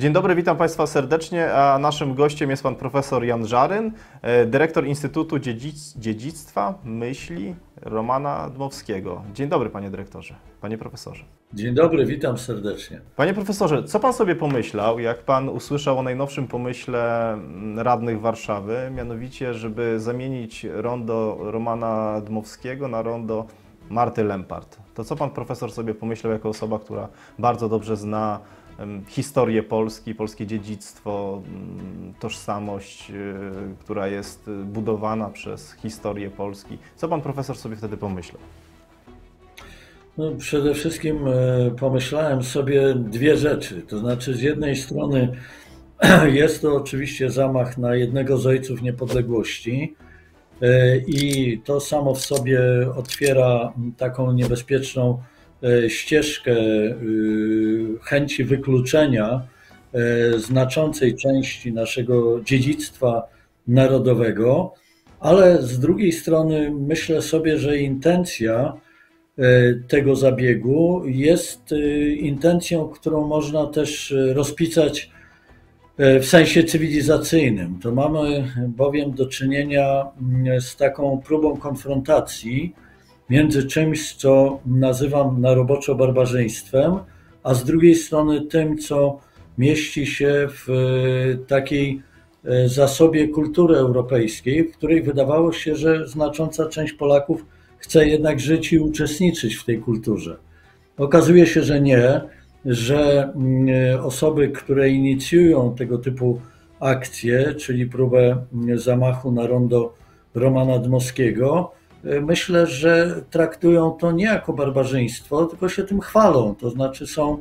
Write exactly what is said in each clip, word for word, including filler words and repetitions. Dzień dobry, witam Państwa serdecznie, a naszym gościem jest Pan Profesor Jan Żaryn, dyrektor Instytutu Dziedzic- Dziedzictwa Myśli Romana Dmowskiego. Dzień dobry, Panie Dyrektorze, Panie Profesorze. Dzień dobry, witam serdecznie. Panie Profesorze, co Pan sobie pomyślał, jak Pan usłyszał o najnowszym pomyśle radnych Warszawy, mianowicie, żeby zamienić rondo Romana Dmowskiego na rondo Marty Lempart? To co Pan Profesor sobie pomyślał jako osoba, która bardzo dobrze zna historię Polski, polskie dziedzictwo, tożsamość, która jest budowana przez historię Polski. Co Pan Profesor sobie wtedy pomyślał? No, przede wszystkim pomyślałem sobie dwie rzeczy. To znaczy, z jednej strony jest to oczywiście zamach na jednego z ojców niepodległości i to samo w sobie otwiera taką niebezpieczną ścieżkę chęci wykluczenia znaczącej części naszego dziedzictwa narodowego, ale z drugiej strony myślę sobie, że intencja tego zabiegu jest intencją, którą można też rozpisać w sensie cywilizacyjnym. To mamy bowiem do czynienia z taką próbą konfrontacji między czymś, co nazywam na roboczo barbarzyństwem, a z drugiej strony tym, co mieści się w takiej zasobie kultury europejskiej, w której wydawało się, że znacząca część Polaków chce jednak żyć i uczestniczyć w tej kulturze. Okazuje się, że nie, że osoby, które inicjują tego typu akcje, czyli próbę zamachu na rondo Romana Dmowskiego, myślę, że traktują to nie jako barbarzyństwo, tylko się tym chwalą. To znaczy są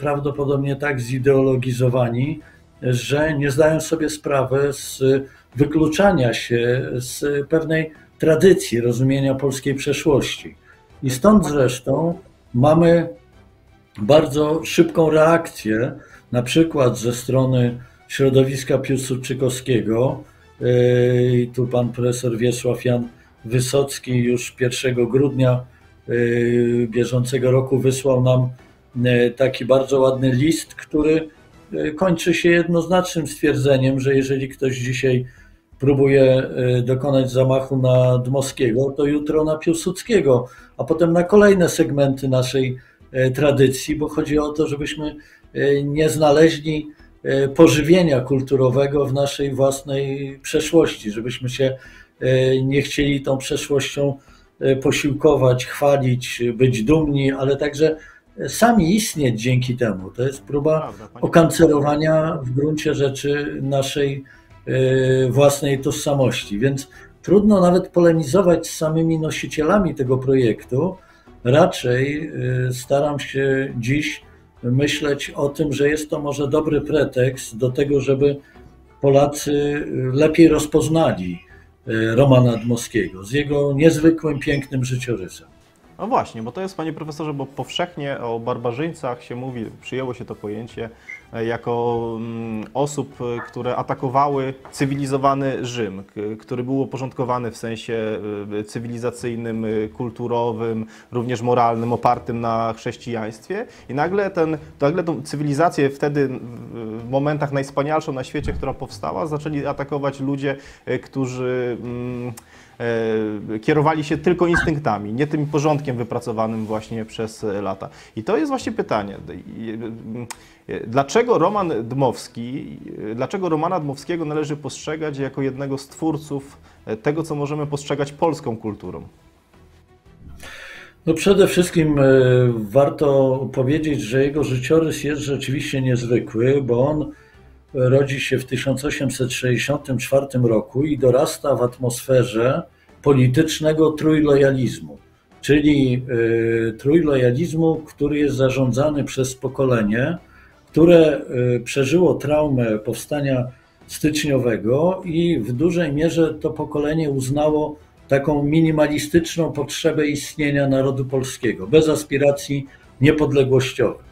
prawdopodobnie tak zideologizowani, że nie zdają sobie sprawy z wykluczania się z pewnej tradycji rozumienia polskiej przeszłości. I stąd zresztą mamy bardzo szybką reakcję, na przykład ze strony środowiska piłsudczykowskiego. I tu pan profesor Wiesław Jan Wysocki już pierwszego grudnia bieżącego roku wysłał nam taki bardzo ładny list, który kończy się jednoznacznym stwierdzeniem, że jeżeli ktoś dzisiaj próbuje dokonać zamachu na Dmowskiego, to jutro na Piłsudskiego, a potem na kolejne segmenty naszej tradycji, bo chodzi o to, żebyśmy nie znaleźli pożywienia kulturowego w naszej własnej przeszłości, żebyśmy się nie chcieli tą przeszłością posiłkować, chwalić, być dumni, ale także sami istnieć dzięki temu. To jest próba okancerowania w gruncie rzeczy naszej własnej tożsamości. Więc trudno nawet polemizować z samymi nosicielami tego projektu. Raczej staram się dziś myśleć o tym, że jest to może dobry pretekst do tego, żeby Polacy lepiej rozpoznali Romana Dmowskiego z jego niezwykłym, pięknym życiorysem. No właśnie, bo to jest, Panie Profesorze, bo powszechnie o barbarzyńcach się mówi, przyjęło się to pojęcie jako osób, które atakowały cywilizowany Rzym, który był uporządkowany w sensie cywilizacyjnym, kulturowym, również moralnym, opartym na chrześcijaństwie. I nagle, ten, nagle tą cywilizację wtedy, w momentach najwspanialszą na świecie, która powstała, zaczęli atakować ludzie, którzy kierowali się tylko instynktami, nie tym porządkiem wypracowanym właśnie przez lata. I to jest właśnie pytanie, dlaczego Roman Dmowski, dlaczego Romana Dmowskiego należy postrzegać jako jednego z twórców tego, co możemy postrzegać polską kulturą? No przede wszystkim warto powiedzieć, że jego życiorys jest rzeczywiście niezwykły, bo on rodzi się w tysiąc osiemset sześćdziesiątym czwartym roku i dorasta w atmosferze politycznego trójlojalizmu, czyli trójlojalizmu, który jest zarządzany przez pokolenie, które przeżyło traumę powstania styczniowego i w dużej mierze to pokolenie uznało taką minimalistyczną potrzebę istnienia narodu polskiego, bez aspiracji niepodległościowych.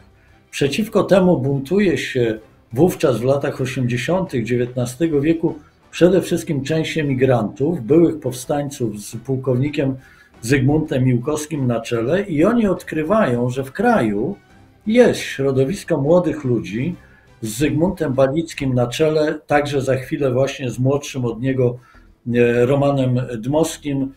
Przeciwko temu buntuje się wówczas w latach osiemdziesiątych dziewiętnastego wieku przede wszystkim część emigrantów, byłych powstańców z pułkownikiem Zygmuntem Miłkowskim na czele i oni odkrywają, że w kraju jest środowisko młodych ludzi, z Zygmuntem Balickim na czele, także za chwilę właśnie z młodszym od niego Romanem Dmowskim,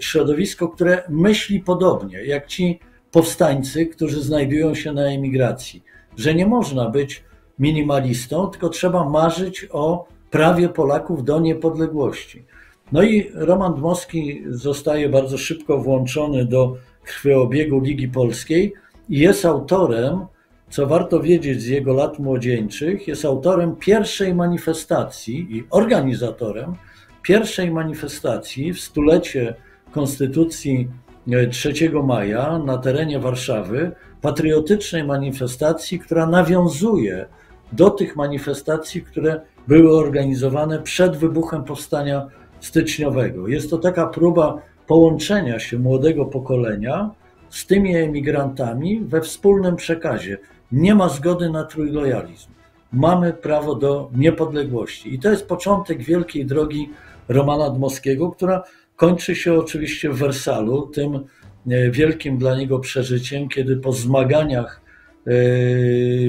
środowisko, które myśli podobnie jak ci powstańcy, którzy znajdują się na emigracji, że nie można być minimalistą, tylko trzeba marzyć o prawie Polaków do niepodległości. No i Roman Dmowski zostaje bardzo szybko włączony do krwiobiegu Ligi Polskiej i jest autorem, co warto wiedzieć z jego lat młodzieńczych, jest autorem pierwszej manifestacji i organizatorem pierwszej manifestacji w stulecie Konstytucji trzeciego maja na terenie Warszawy, patriotycznej manifestacji, która nawiązuje do tych manifestacji, które były organizowane przed wybuchem powstania styczniowego. Jest to taka próba połączenia się młodego pokolenia z tymi emigrantami we wspólnym przekazie. Nie ma zgody na trójlojalizm. Mamy prawo do niepodległości. I to jest początek wielkiej drogi Romana Dmowskiego, która kończy się oczywiście w Wersalu, tym wielkim dla niego przeżyciem, kiedy po zmaganiach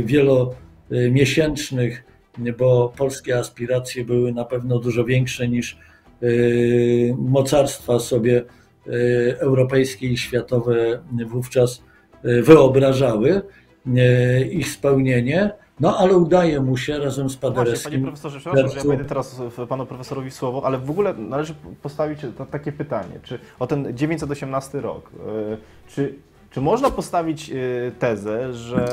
wielomiesięcznych, bo polskie aspiracje były na pewno dużo większe niż mocarstwa sobie europejskie i światowe wówczas wyobrażały ich spełnienie, no ale udaje mu się razem z Paderewskim. Panie profesorze, przepraszam, że ja wejdę teraz panu profesorowi słowo, ale w ogóle należy postawić takie pytanie, czy o ten dziewięćset osiemnasty rok, czy, czy można postawić tezę, że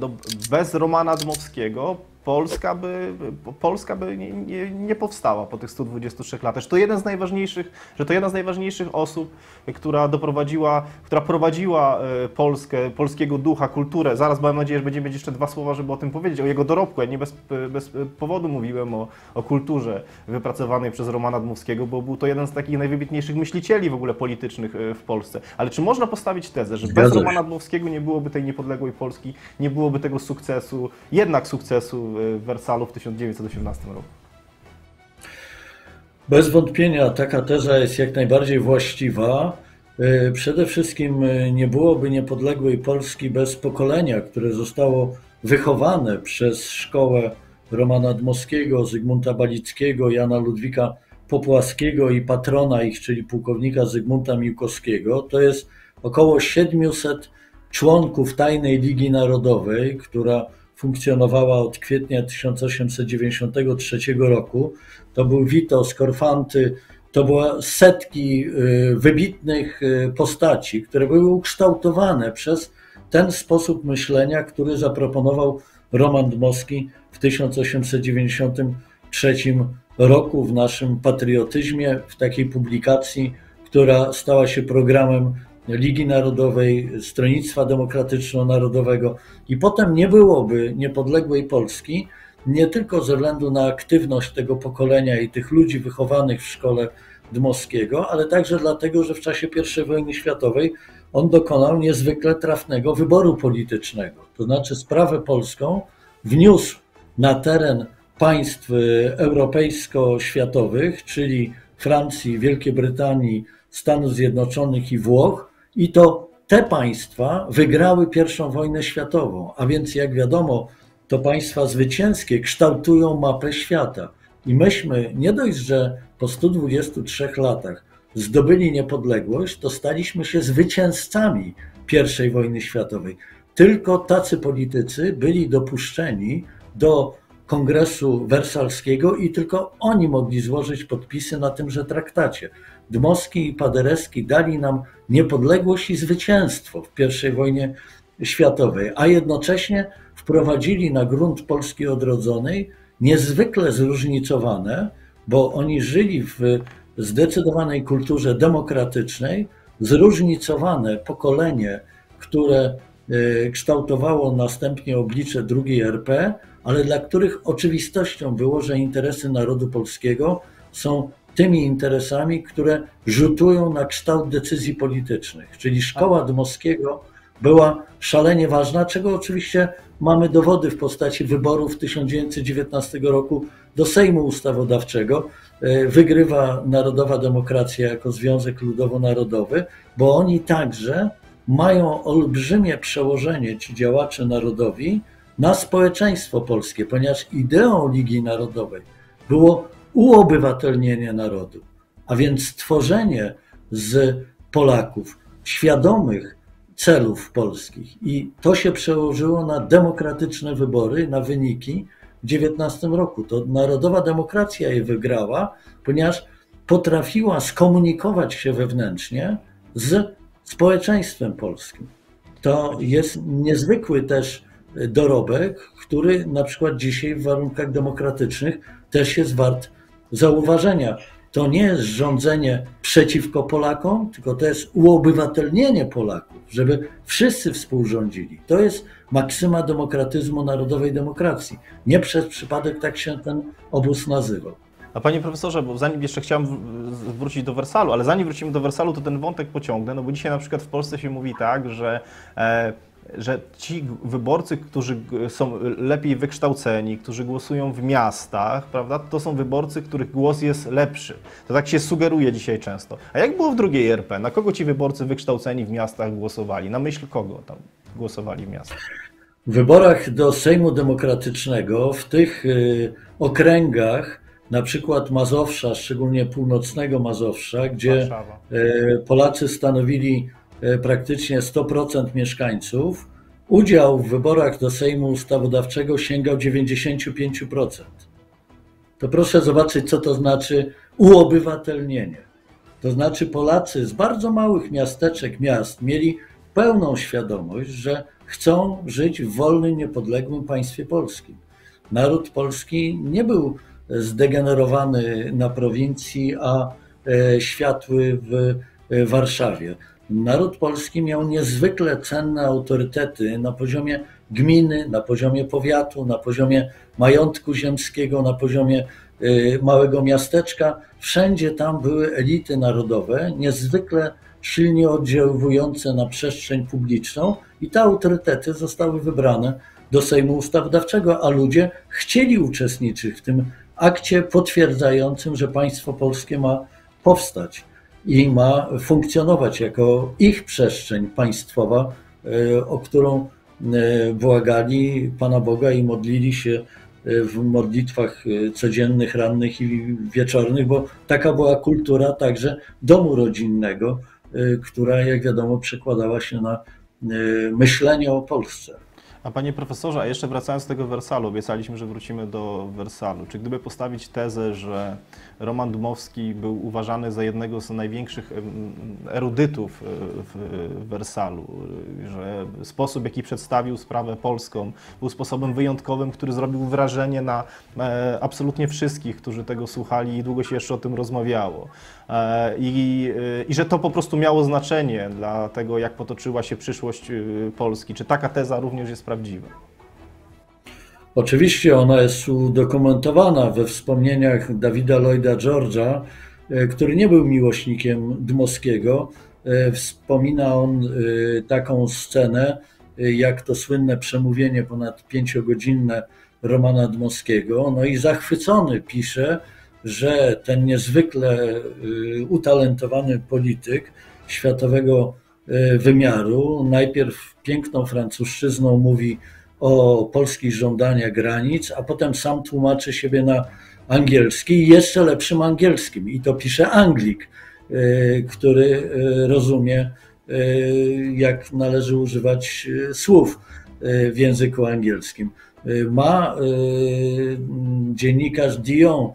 no, bez Romana Dmowskiego Polska by, Polska by nie, nie, nie powstała po tych stu dwudziestu trzech latach. Że to jeden z najważniejszych, że to jedna z najważniejszych osób, która doprowadziła, która prowadziła Polskę, polskiego ducha, kulturę. Zaraz mam nadzieję, że będziemy mieć jeszcze dwa słowa, żeby o tym powiedzieć, o jego dorobku. Ja nie bez, bez powodu mówiłem o, o kulturze wypracowanej przez Romana Dmowskiego, bo był to jeden z takich najwybitniejszych myślicieli w ogóle politycznych w Polsce. Ale czy można postawić tezę, że bez Romana Dmowskiego nie byłoby tej niepodległej Polski, nie byłoby tego sukcesu, jednak sukcesu w Wersalu w tysiąc dziewięćset osiemnastym roku? Bez wątpienia taka teza jest jak najbardziej właściwa. Przede wszystkim nie byłoby niepodległej Polski bez pokolenia, które zostało wychowane przez szkołę Romana Dmowskiego, Zygmunta Balickiego, Jana Ludwika Popławskiego i patrona ich, czyli pułkownika Zygmunta Miłkowskiego. To jest około siedmiuset członków Tajnej Ligi Narodowej, która funkcjonowała od kwietnia tysiąc osiemset dziewięćdziesiątego trzeciego roku. To był Witos, Korfanty, to były setki wybitnych postaci, które były ukształtowane przez ten sposób myślenia, który zaproponował Roman Dmowski w tysiąc osiemset dziewięćdziesiątym trzecim roku w naszym patriotyzmie, w takiej publikacji, która stała się programem Ligi Narodowej, Stronnictwa Demokratyczno-Narodowego. I potem nie byłoby niepodległej Polski, nie tylko ze względu na aktywność tego pokolenia i tych ludzi wychowanych w szkole Dmowskiego, ale także dlatego, że w czasie pierwszej wojny światowej on dokonał niezwykle trafnego wyboru politycznego. To znaczy sprawę polską wniósł na teren państw europejsko-światowych, czyli Francji, Wielkiej Brytanii, Stanów Zjednoczonych i Włoch, i to te państwa wygrały pierwszą wojnę światową, a więc jak wiadomo, to państwa zwycięskie kształtują mapę świata. I myśmy nie dość, że po stu dwudziestu trzech latach zdobyli niepodległość, to staliśmy się zwycięzcami pierwszej wojny światowej. Tylko tacy politycy byli dopuszczeni do Kongresu Wersalskiego i tylko oni mogli złożyć podpisy na tymże traktacie. Dmowski i Paderewski dali nam niepodległość i zwycięstwo w pierwszej wojnie światowej, a jednocześnie wprowadzili na grunt Polski odrodzonej niezwykle zróżnicowane, bo oni żyli w zdecydowanej kulturze demokratycznej, zróżnicowane pokolenie, które kształtowało następnie oblicze drugiej R P, ale dla których oczywistością było, że interesy narodu polskiego są tymi interesami, które rzutują na kształt decyzji politycznych. Czyli szkoła Dmowskiego była szalenie ważna, czego oczywiście mamy dowody w postaci wyborów tysiąc dziewięćset dziewiętnastego roku do Sejmu Ustawodawczego. Wygrywa Narodowa Demokracja jako Związek Ludowo-Narodowy, bo oni także mają olbrzymie przełożenie, ci działacze narodowi, na społeczeństwo polskie, ponieważ ideą Ligi Narodowej było uobywatelnienie narodu, a więc stworzenie z Polaków świadomych celów polskich. I to się przełożyło na demokratyczne wybory, na wyniki w dziewiętnastym roku. To narodowa demokracja je wygrała, ponieważ potrafiła skomunikować się wewnętrznie z społeczeństwem polskim. To jest niezwykły też dorobek, który na przykład dzisiaj w warunkach demokratycznych też jest wart zauważenia. To nie jest rządzenie przeciwko Polakom, tylko to jest uobywatelnienie Polaków, żeby wszyscy współrządzili. To jest maksyma demokratyzmu, narodowej demokracji. Nie przez przypadek tak się ten obóz nazywał. A panie profesorze, bo zanim jeszcze chciałem wrócić do Wersalu, ale zanim wrócimy do Wersalu, to ten wątek pociągnę, no bo dzisiaj na przykład w Polsce się mówi tak, że e, że ci wyborcy, którzy są lepiej wykształceni, którzy głosują w miastach, prawda, to są wyborcy, których głos jest lepszy. To tak się sugeruje dzisiaj często. A jak było w drugiej R P? Na kogo ci wyborcy wykształceni w miastach głosowali? Na myśl kogo tam głosowali w miastach? W wyborach do Sejmu Demokratycznego w tych okręgach, na przykład Mazowsza, szczególnie północnego Mazowsza, gdzie Warszawa. Polacy stanowili praktycznie sto procent mieszkańców, udział w wyborach do Sejmu Ustawodawczego sięgał dziewięćdziesięciu pięciu procent. To proszę zobaczyć, co to znaczy uobywatelnienie. To znaczy Polacy z bardzo małych miasteczek, miast mieli pełną świadomość, że chcą żyć w wolnym, niepodległym państwie polskim. Naród polski nie był zdegenerowany na prowincji, a światły w Warszawie. Naród polski miał niezwykle cenne autorytety na poziomie gminy, na poziomie powiatu, na poziomie majątku ziemskiego, na poziomie małego miasteczka. Wszędzie tam były elity narodowe, niezwykle silnie oddziaływujące na przestrzeń publiczną i te autorytety zostały wybrane do Sejmu Ustawodawczego, a ludzie chcieli uczestniczyć w tym akcie potwierdzającym, że państwo polskie ma powstać i ma funkcjonować jako ich przestrzeń państwowa, o którą błagali Pana Boga i modlili się w modlitwach codziennych, rannych i wieczornych, bo taka była kultura także domu rodzinnego, która, jak wiadomo, przekładała się na myślenie o Polsce. A panie profesorze, a jeszcze wracając do tego Wersalu, obiecaliśmy, że wrócimy do Wersalu. Czy gdyby postawić tezę, że Roman Dmowski był uważany za jednego z największych erudytów w Wersalu, że sposób, jaki przedstawił sprawę polską, był sposobem wyjątkowym, który zrobił wrażenie na absolutnie wszystkich, którzy tego słuchali i długo się jeszcze o tym rozmawiało. I, i że to po prostu miało znaczenie dla tego, jak potoczyła się przyszłość Polski. Czy taka teza również jest prawdziwa? Oczywiście ona jest udokumentowana we wspomnieniach Dawida Lloyda George'a, który nie był miłośnikiem Dmowskiego. Wspomina on taką scenę, jak to słynne przemówienie ponad pięciogodzinne Romana Dmowskiego. No i zachwycony pisze, że ten niezwykle utalentowany polityk światowego wymiaru najpierw piękną francuszczyzną mówi o polskich żądaniach granic, a potem sam tłumaczy siebie na angielski i jeszcze lepszym angielskim. I to pisze Anglik, który rozumie, jak należy używać słów w języku angielskim. Ma dziennikarz Dion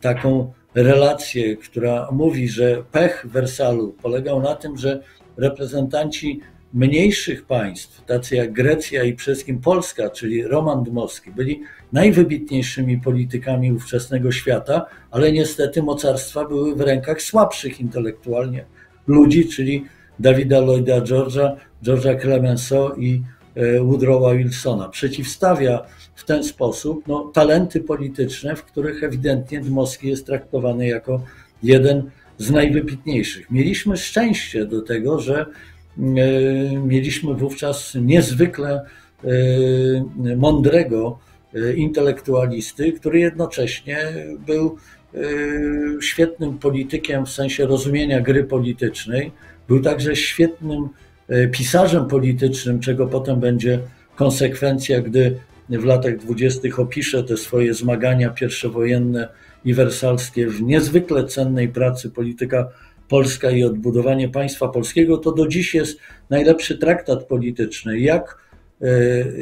taką relację, która mówi, że pech Wersalu polegał na tym, że reprezentanci mniejszych państw, tacy jak Grecja i przede wszystkim Polska, czyli Roman Dmowski, byli najwybitniejszymi politykami ówczesnego świata, ale niestety mocarstwa były w rękach słabszych intelektualnie ludzi, czyli Davida Lloyda George'a, George'a Clemenceau i Woodrowa Wilsona. Przeciwstawia w ten sposób no, talenty polityczne, w których ewidentnie Dmowski jest traktowany jako jeden z najwybitniejszych. Mieliśmy szczęście do tego, że mieliśmy wówczas niezwykle mądrego intelektualisty, który jednocześnie był świetnym politykiem w sensie rozumienia gry politycznej, był także świetnym pisarzem politycznym, czego potem będzie konsekwencja, gdy w latach dwudziestych opiszę te swoje zmagania pierwszowojenne i wersalskie w niezwykle cennej pracy Polityka Polska i odbudowanie państwa polskiego, to do dziś jest najlepszy traktat polityczny, jak,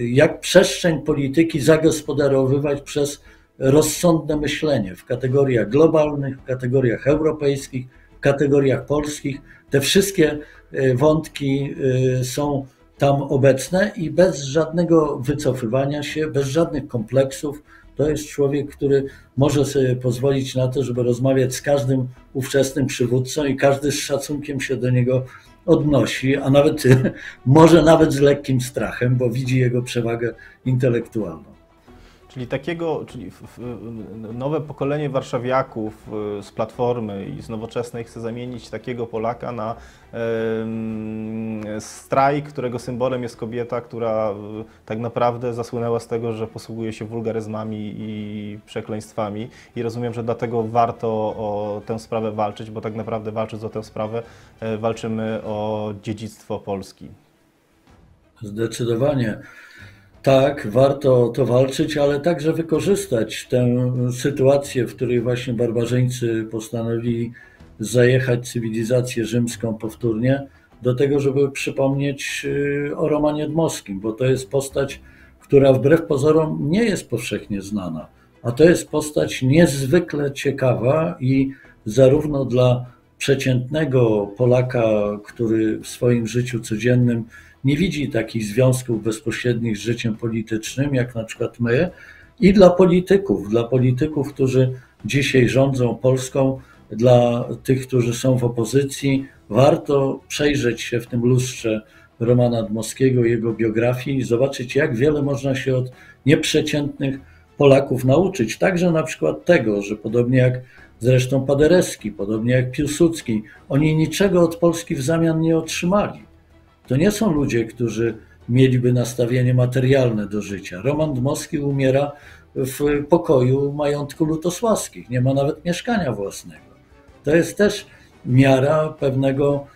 jak przestrzeń polityki zagospodarowywać przez rozsądne myślenie w kategoriach globalnych, w kategoriach europejskich, w kategoriach polskich. Te wszystkie wątki są tam obecne i bez żadnego wycofywania się, bez żadnych kompleksów. To jest człowiek, który może sobie pozwolić na to, żeby rozmawiać z każdym ówczesnym przywódcą i każdy z szacunkiem się do niego odnosi, a nawet może nawet z lekkim strachem, bo widzi jego przewagę intelektualną. Czyli takiego, czyli nowe pokolenie warszawiaków z Platformy i z Nowoczesnej chce zamienić takiego Polaka na strajk, którego symbolem jest kobieta, która tak naprawdę zasłynęła z tego, że posługuje się wulgaryzmami i przekleństwami. I rozumiem, że dlatego warto o tę sprawę walczyć, bo tak naprawdę walcząc o tę sprawę walczymy o dziedzictwo Polski. Zdecydowanie. Tak, warto o to walczyć, ale także wykorzystać tę sytuację, w której właśnie barbarzyńcy postanowili zajechać cywilizację rzymską powtórnie, do tego, żeby przypomnieć o Romanie Dmowskim, bo to jest postać, która wbrew pozorom nie jest powszechnie znana, a to jest postać niezwykle ciekawa i zarówno dla przeciętnego Polaka, który w swoim życiu codziennym nie widzi takich związków bezpośrednich z życiem politycznym, jak na przykład my, i dla polityków, dla polityków, którzy dzisiaj rządzą Polską, dla tych, którzy są w opozycji, warto przejrzeć się w tym lustrze Romana Dmowskiego, jego biografii i zobaczyć, jak wiele można się od nieprzeciętnych Polaków nauczyć. Także na przykład tego, że podobnie jak zresztą Paderewski, podobnie jak Piłsudski, oni niczego od Polski w zamian nie otrzymali. To nie są ludzie, którzy mieliby nastawienie materialne do życia. Roman Dmowski umiera w pokoju majątku Lutosławskich, nie ma nawet mieszkania własnego. To jest też miara pewnego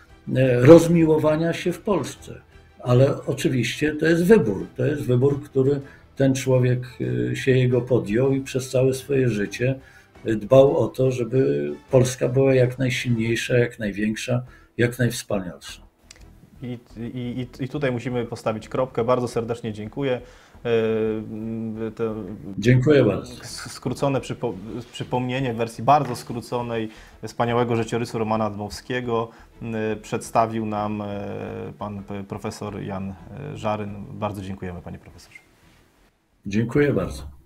rozmiłowania się w Polsce, ale oczywiście to jest wybór, to jest wybór, który ten człowiek się jego podjął i przez całe swoje życie dbał o to, żeby Polska była jak najsilniejsza, jak największa, jak najwspanialsza. I, i, I tutaj musimy postawić kropkę. Bardzo serdecznie dziękuję. Te dziękuję bardzo. Skrócone przypo, przypomnienie w wersji bardzo skróconej wspaniałego życiorysu Romana Dmowskiego przedstawił nam pan profesor Jan Żaryn. Bardzo dziękujemy, panie profesorze. Dziękuję bardzo.